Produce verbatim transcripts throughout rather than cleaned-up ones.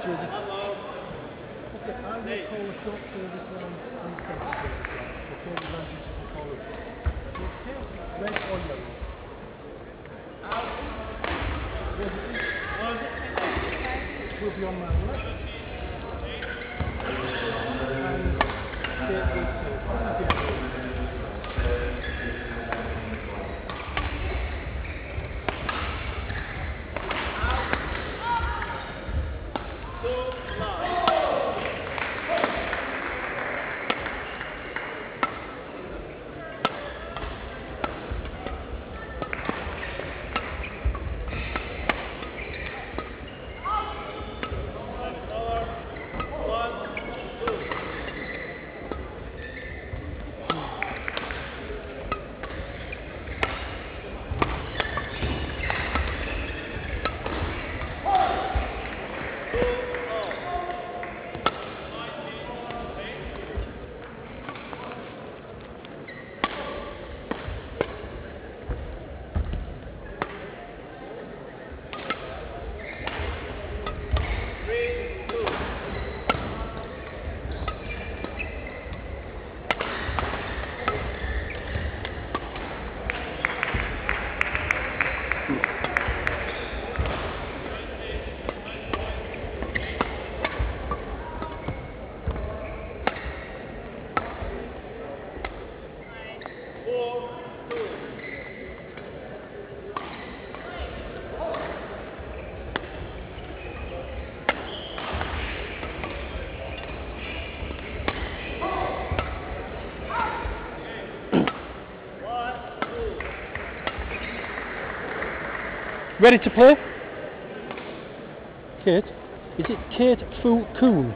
Richard. Okay, I will call a short service line and centre service to take advantage of the following. Red or yellow? It will be on my left. And take it to ready to play? Kate? Is it Kate Foo Kune?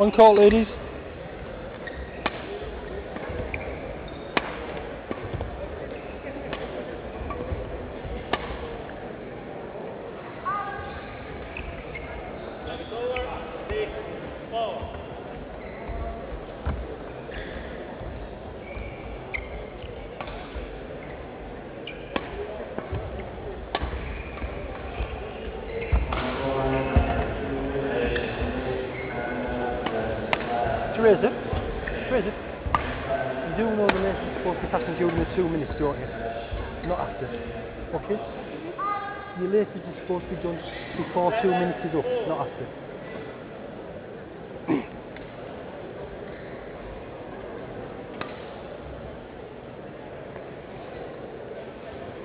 On court, ladies. Tereza, Tereza, you do know the match is supposed to be passing during the two minutes, don't you? Not after, okay? Your latest is supposed to be done before two minutes is up, not after.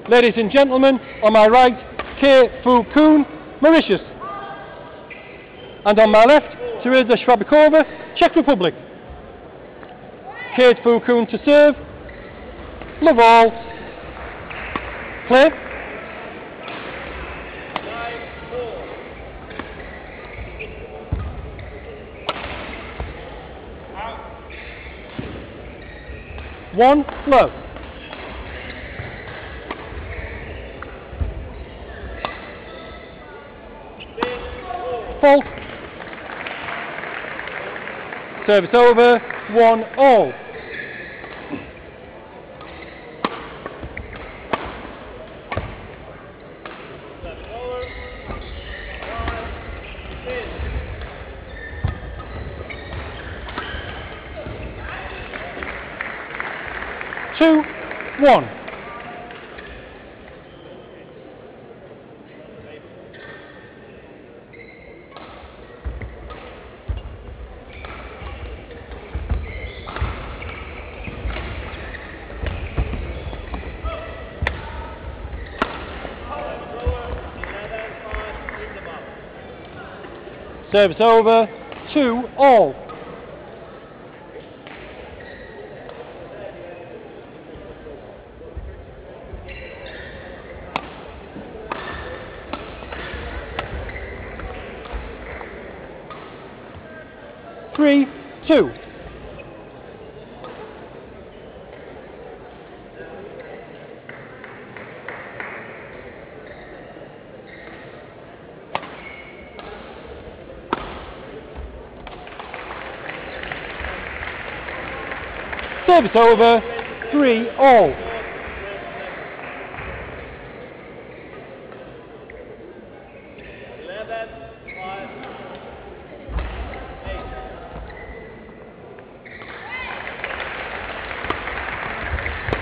Ladies and gentlemen, on my right, Kate Foo Kune, Mauritius. And on my left, Tereza Švábíková, Czech Republic. Kate Foo Kune to serve. Love all. Play. One love. Fault. Service over, one all. Two, one. Service over, two all. three, two. Service over, three all.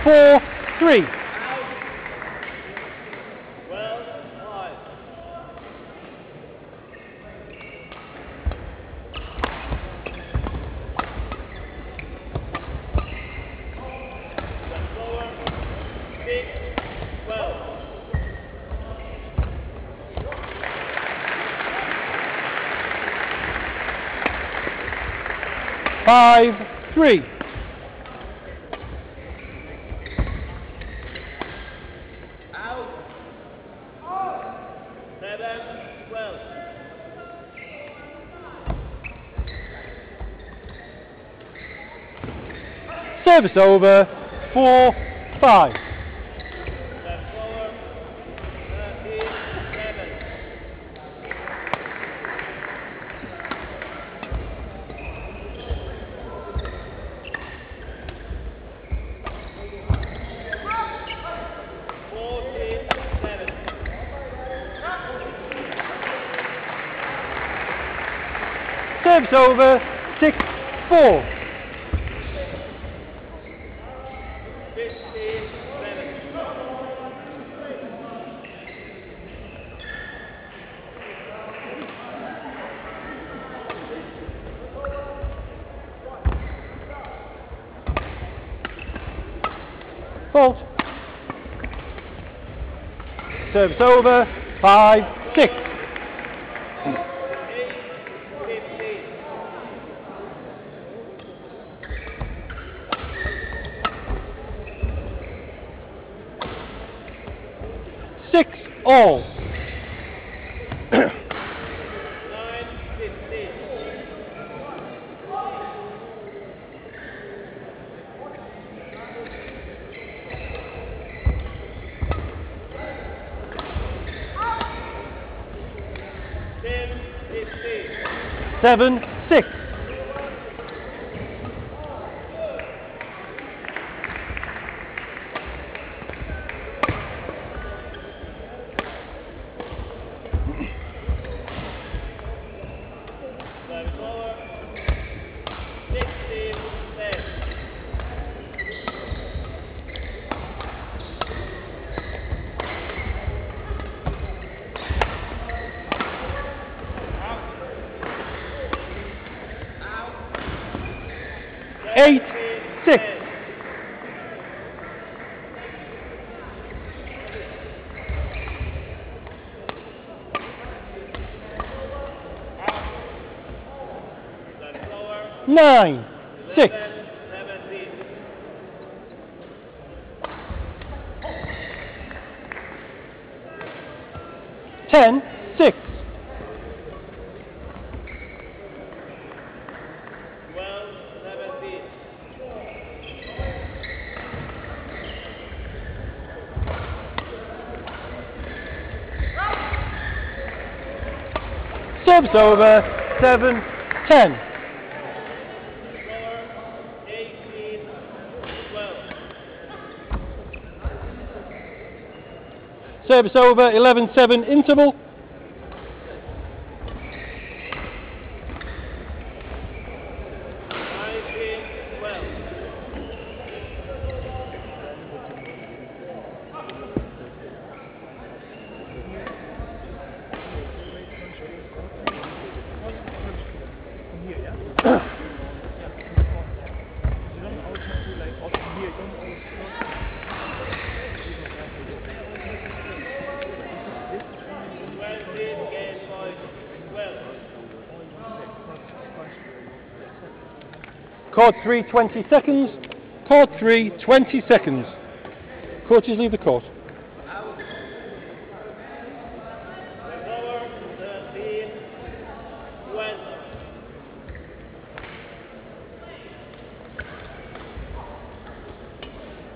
Four, three. Five, three. Service over, four, five. Service over, six, four. Fault. Service over, five, six. Six all. Seven, six. Eight, six. Nine, six. Ten, six. Service over, seven, ten. Service over, eleven, seven interval. Court three, twenty seconds. Court three, twenty seconds. Coaches, leave the court.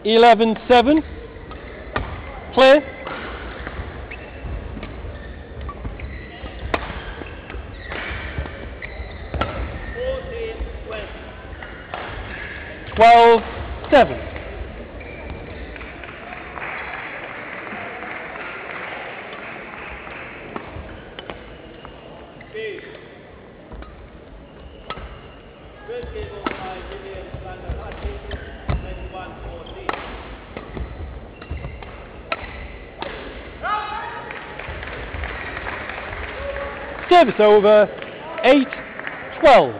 eleven seven. Clear. twelve seven. Service over, eight twelve.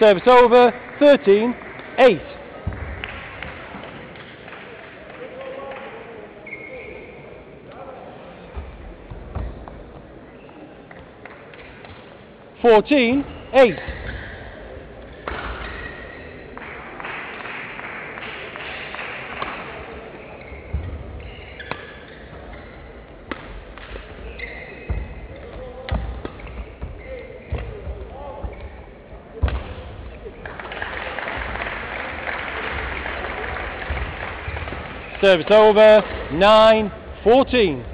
Service over, thirteen eight. fourteen eight. Service over, nine fourteen.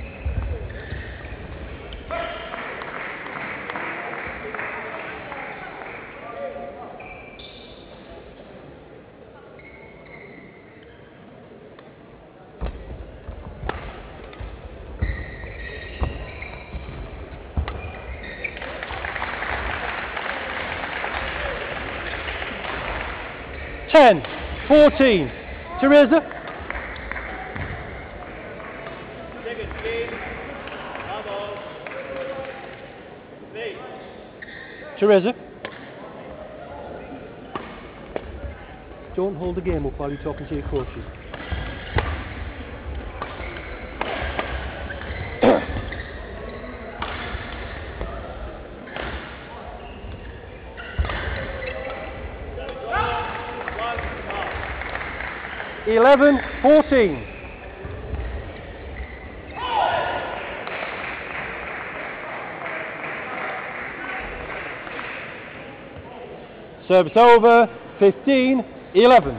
ten fourteen. Tereza. Second game. Bravo. Three. Tereza. Don't hold the game up while you're talking to your coaches. eleven fourteen. Service over, fifteen eleven.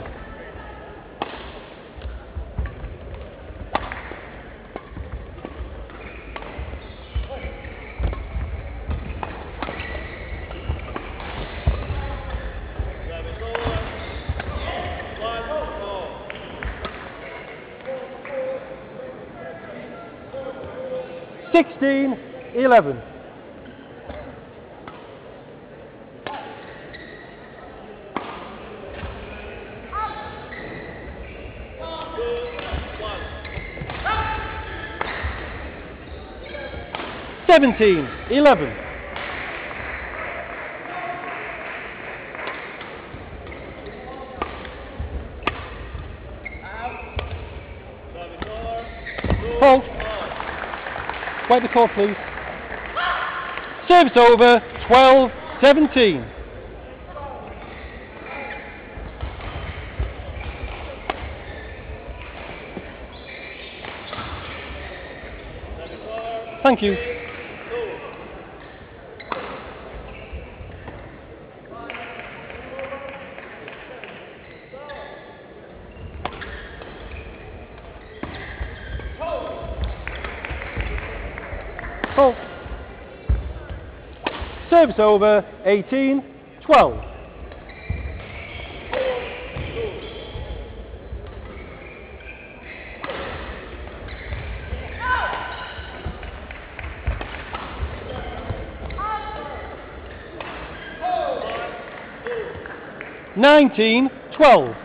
sixteen eleven. seventeen eleven. Wipe the call, please. Service over, twelve seventeen. Thank you. Service over, eighteen twelve. nineteen twelve.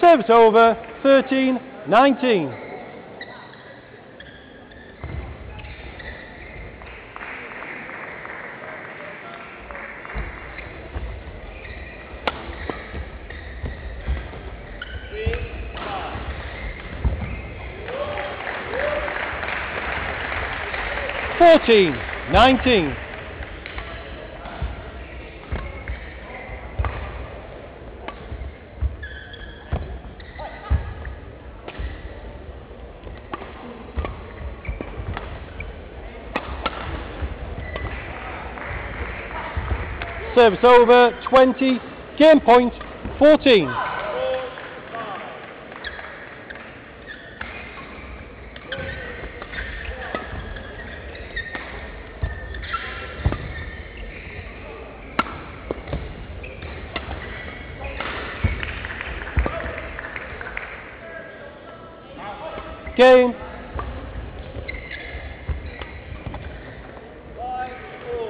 Service over, thirteen nineteen. fourteen, nineteen. Service over, twenty, game point, fourteen. Game.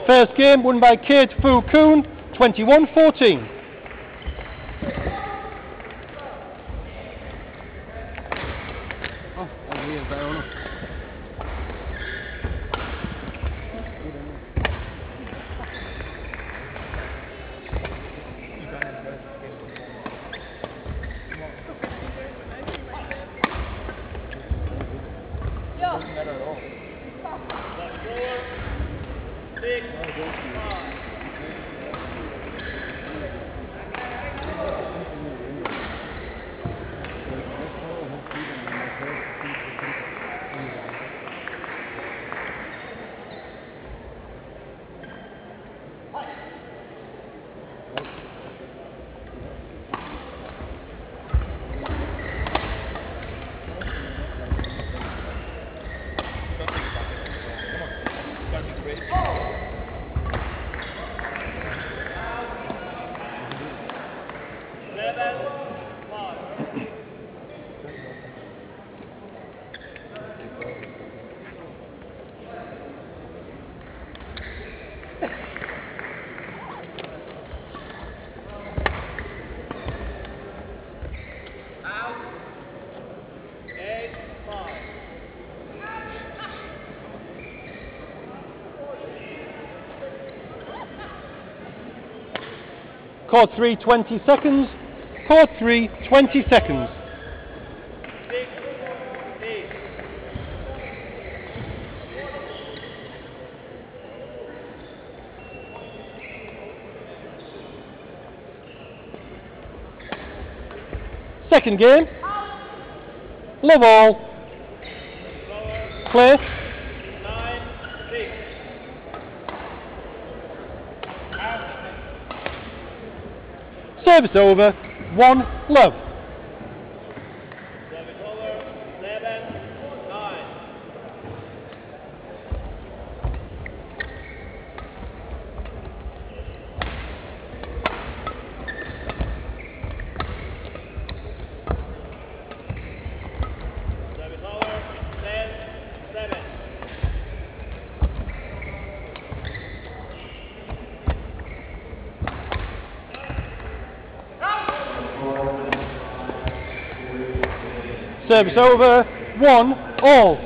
First game won by Kate Foo Kune, twenty-one fourteen. Court three, twenty seconds. Court three, twenty seconds. Second game. Love all. Play. Service over, one love. Service over, seven, nine. Service over, ten, seven. Service over, one all.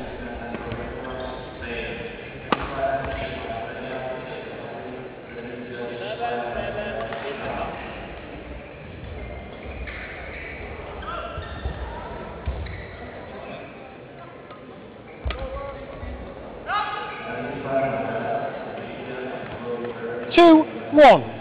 Two, one.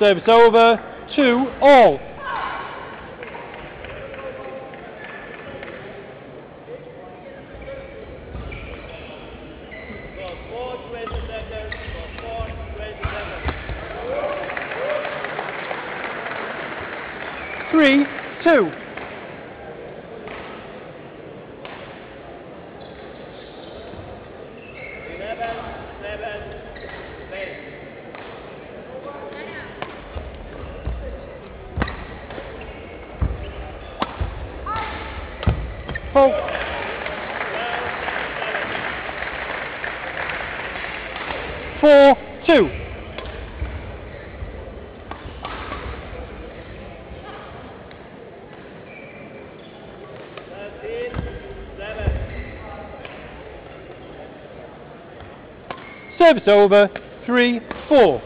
Service over, two all. Three, two. Four, two. Service over, three, Foo.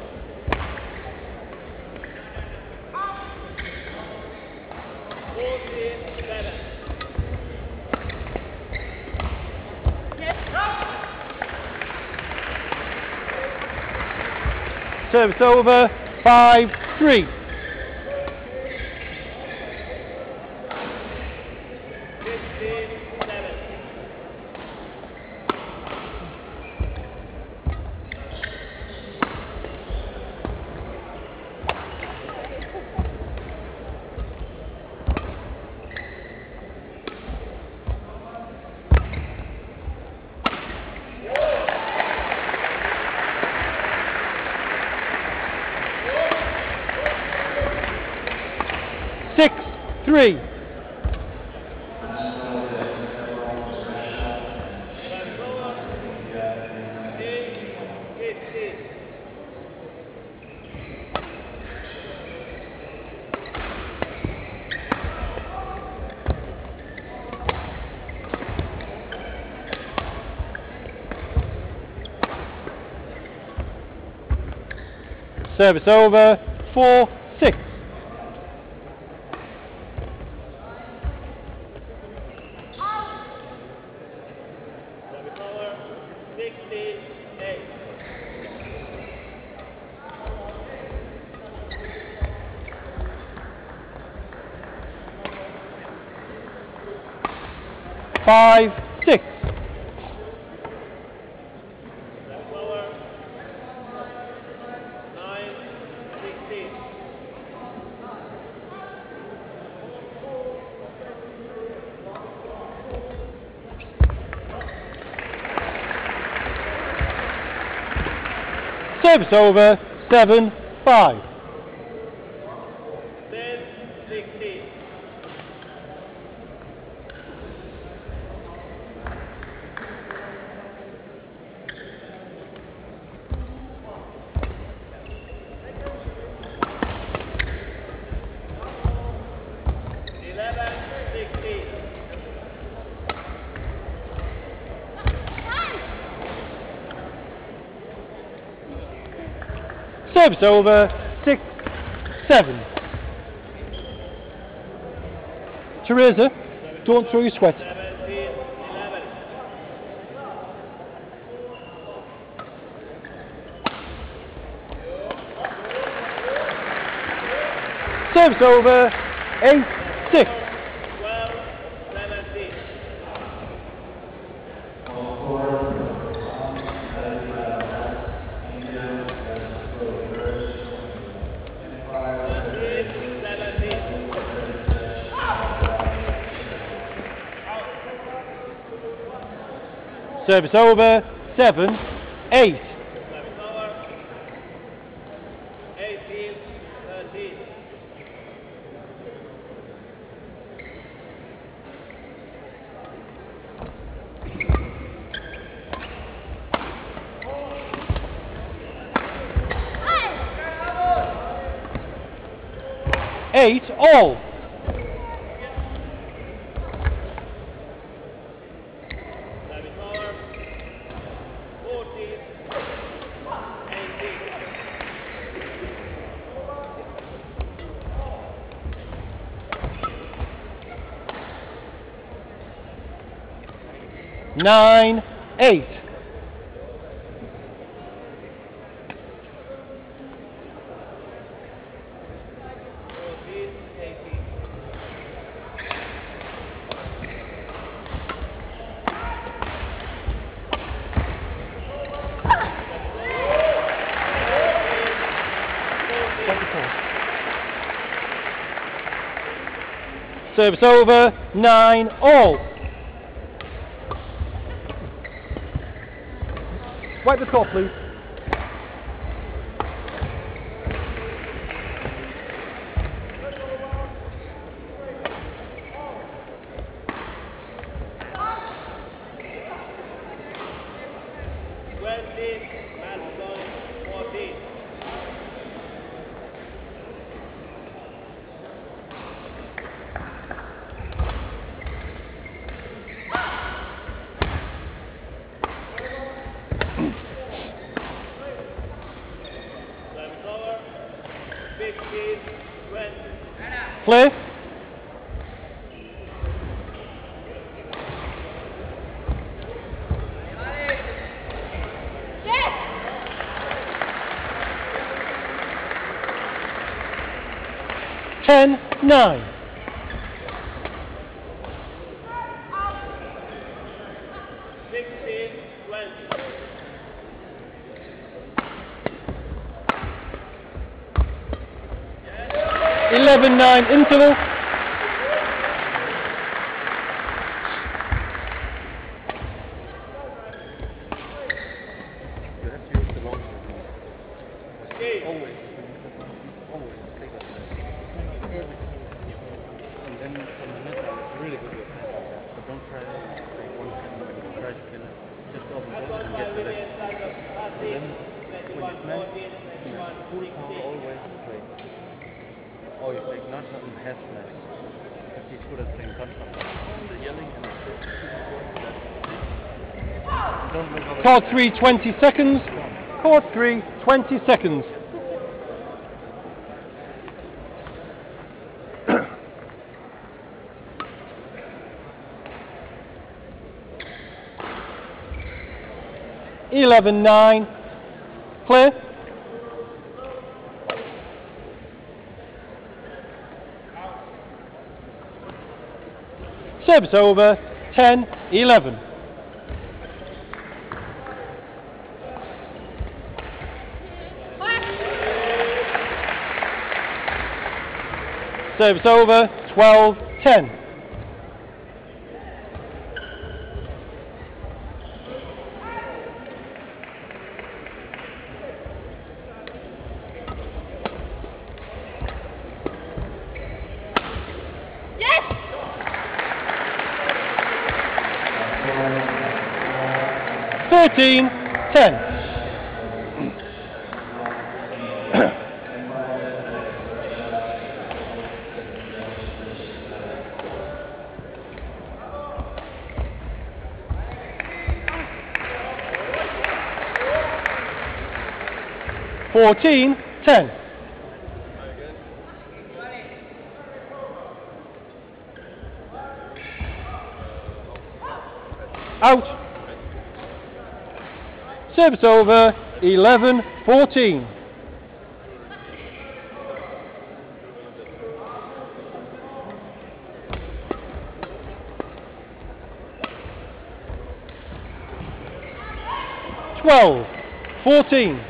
Service over, five, three. Six, three. Service over, four, six. Five, six. Service over, seven, five. Service over, six, seven. Tereza, don't throw your sweat. Service over, eight, six. Service over, seven, eight. Service over, eighteen, thirteen. Eight all. Nine, eight. Service over, nine all. Wipe the score, please. Flip. Ten, nine. Sixteen, twenty. Eleven, nine, interval. You have to use the long stick. Always. Always. And then from the net, it's really good with that. But don't try to take one hand when you try to get it. Just open the ball and get the leg. And then when it's meant, full power always play. Or you take not something half leg. If he's good at playing contract. The yelling and the shit. Don't look over. Court three, twenty seconds. Court three, twenty seconds. Eleven, nine, clear. Serves over, ten, eleven. Serves over, twelve, ten. Thirteen, ten. Fourteen, ten. Out. Serves over, eleven, fourteen. twelve, fourteen.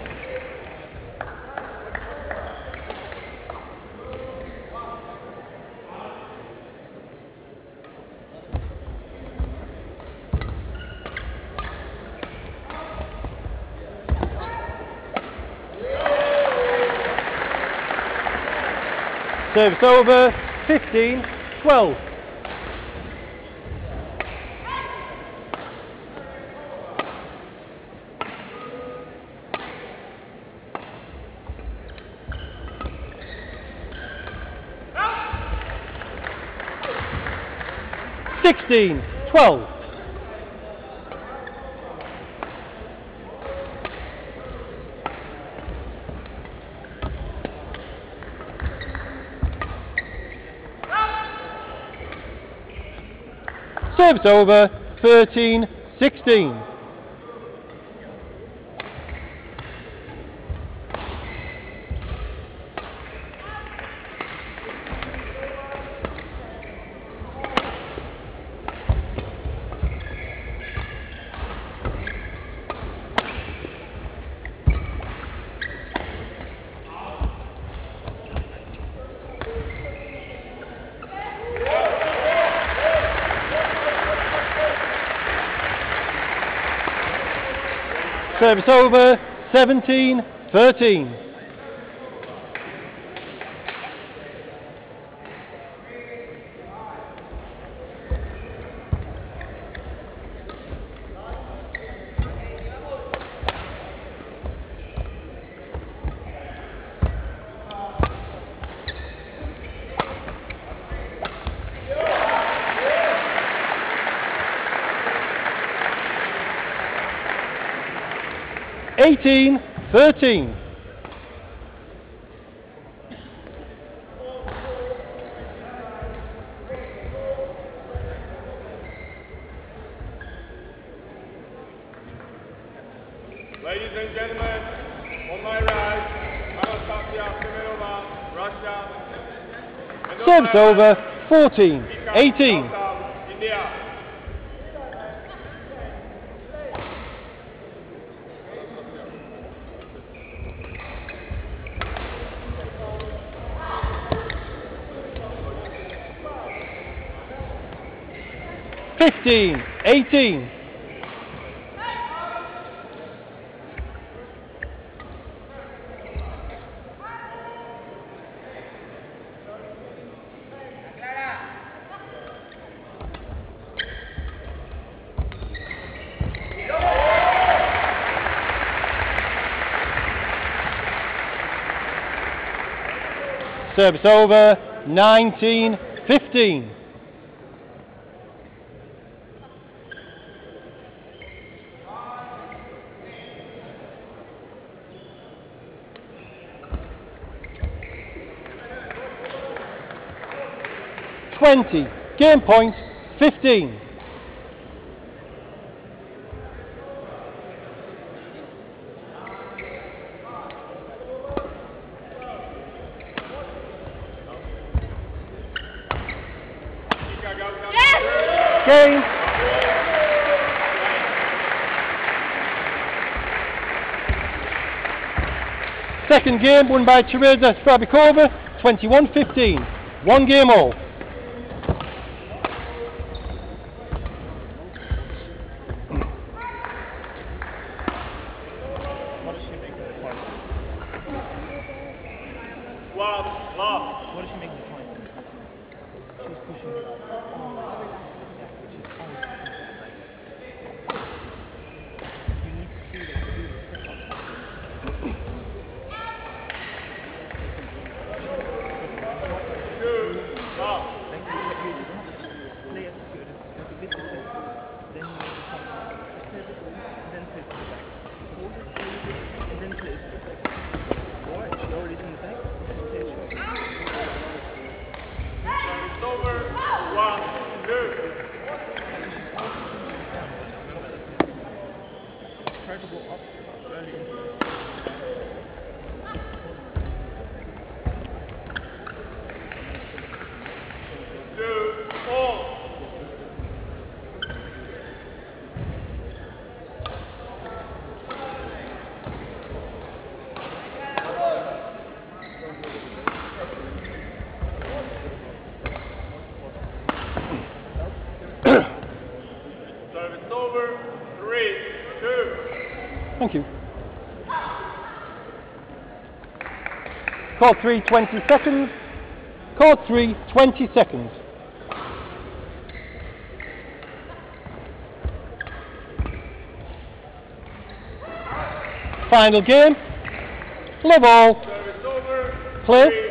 Serves over, fifteen, twelve. sixteen, twelve. Serves over, thirteen, sixteen. Service over, seventeen, thirteen. Eighteen, thirteen. Ladies and gentlemen, on my right, Anastasia Semenova, Russia. Serves over, fourteen, eighteen. India. fifteen, eighteen. Service over, nineteen, fifteen. twenty, game point, fifteen. Yes! Game. Second game won by Tereza Švábíková, twenty-one fifteen, one game all. What did she make the point? She was pushing it. You need to see that you do it. Or if she already is in the back, thank you. Call three, twenty seconds. Call three, twenty seconds. Final game. Love all. Play.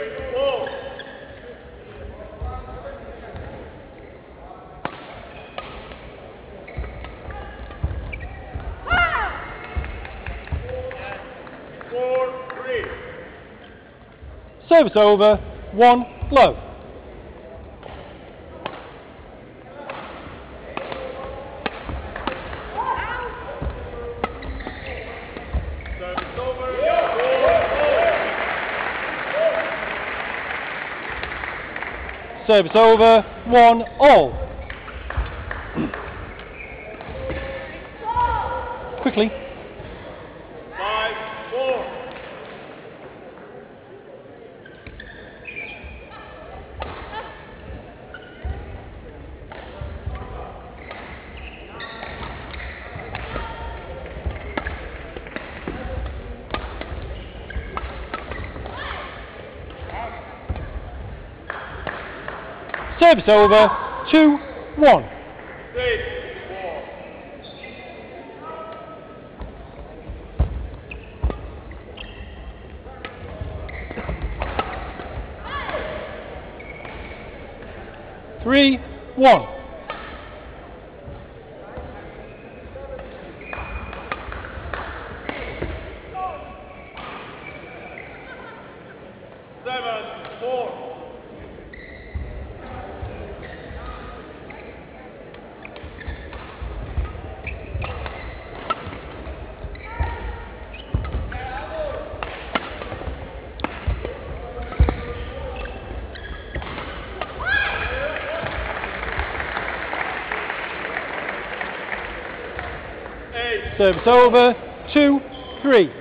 Service over, one low. Service over. Service over, one all. Quickly. Service over, two, one. Three, four. Three, one. Seven, four. Eight. Service over, two, three.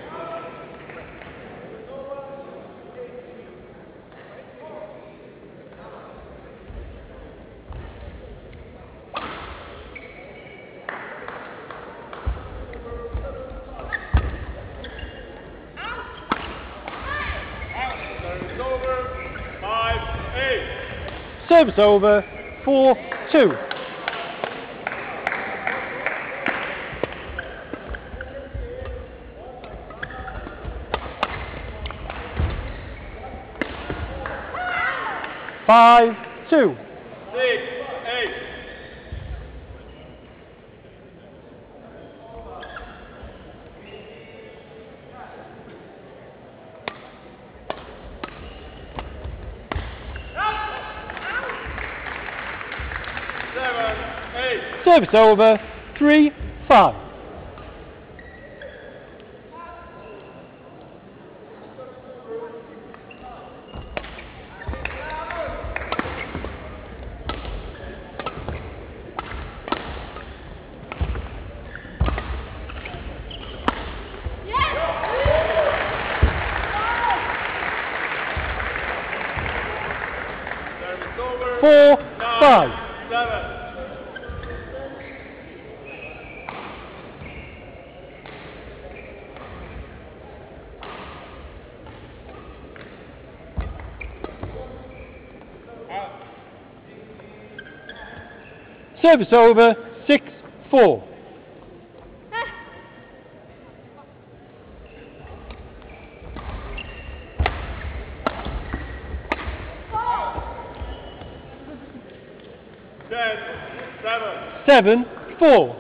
Service over, four, two. Five, two. Six, eight. Service over, three, five. Yes. Four, five. Seven. Service over, six, four. Seven, seven. Seven, four.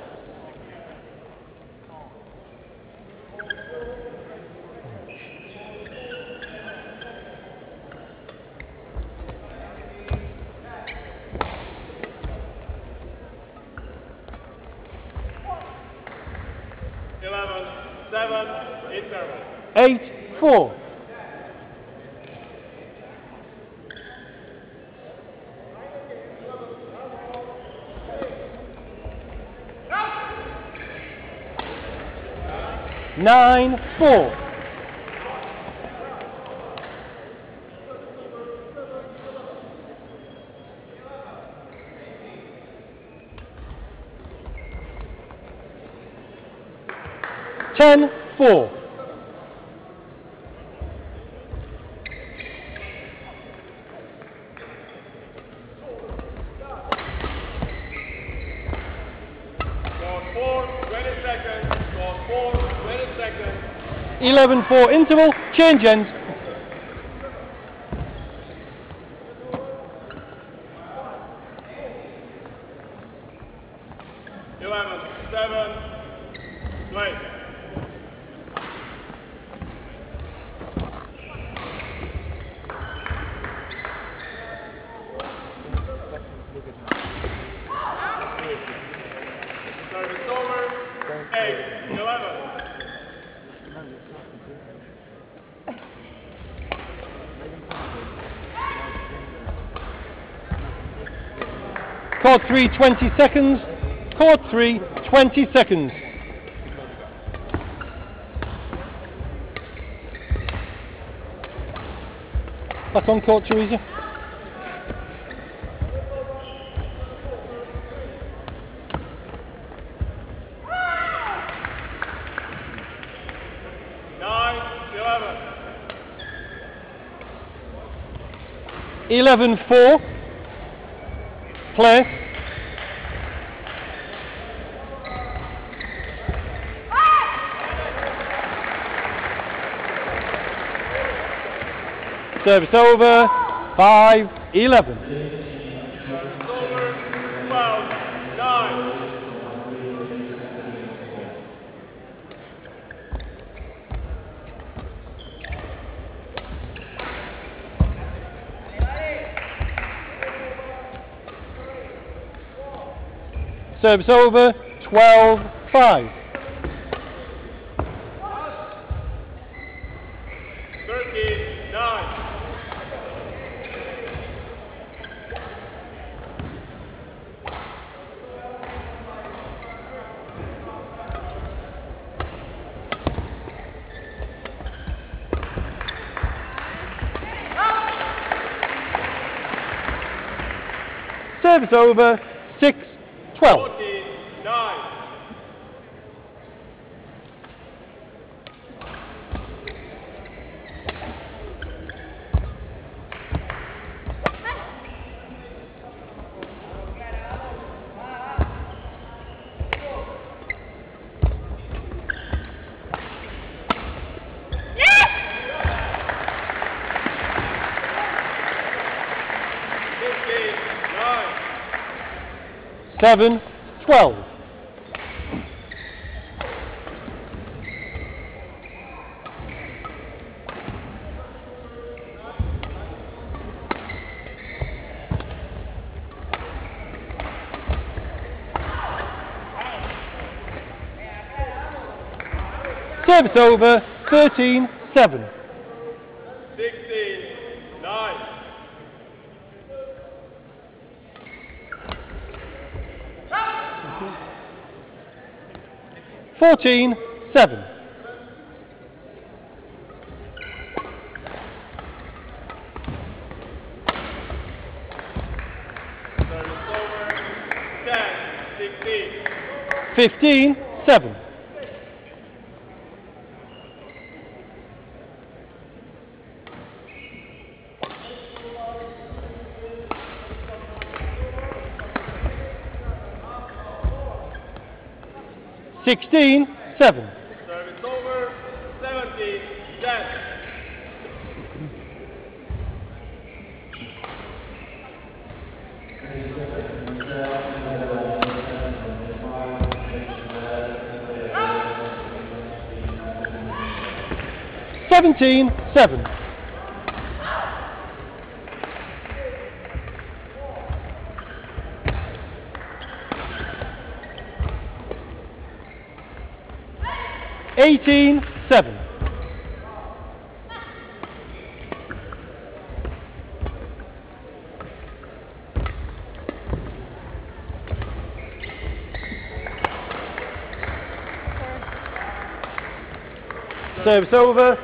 eleven, seven, interval. eight, four. nine, four. Ten, four. Four, four, twenty seconds. four, twenty seconds. Eleven, four interval, change ends. Eleven, seven, twenty. Service over, eight, eleven. Court three, twenty seconds. Court three, twenty seconds. Back on court, Tereza. Eleven, four. Play. Ah! Service over. Five, eleven. Service over. Twelve, nine. Service over, twelve, five. thirteen, nine. serves over, six twelve. Seven, twelve. Service over, thirteen, seven. Fourteen, seven. Fifteen, seven. Sixteen, seven. Service over, seventeen, ten. Seventeen, seven. Eighteen, seven. Service over.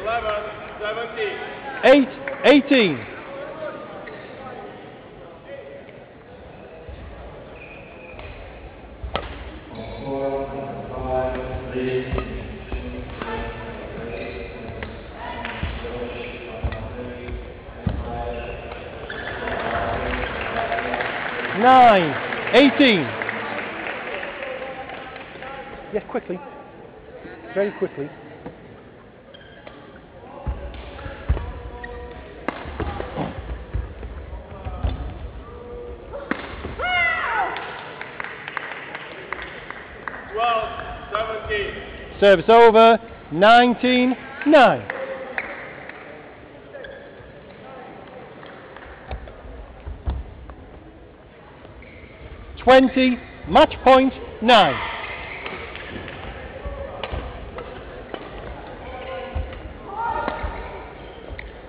Eleven, seventeen. Eight, eighteen. Nine, eighteen. Yeah, quickly. Very quickly. Twelve, seventeen. Service over, nineteen, nine. twenty, match point, nine.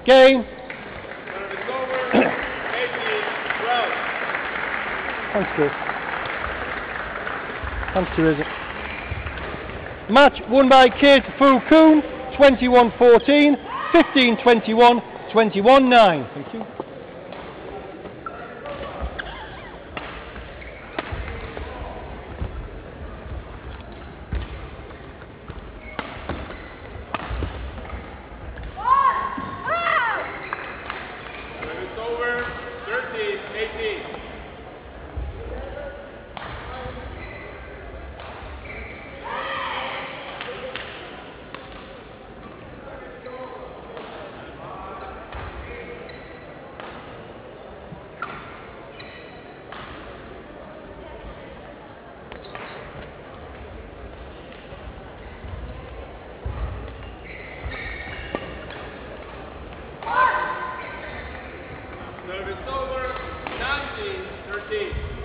Game. Service over, eighteen, twelve. Thanks, Chris. Thanks, Tereza. Match won by Kate Foo Kune, twenty-one fourteen, fifteen twenty-one, twenty-one nine. Thank you. Service over, nineteen, thirteen.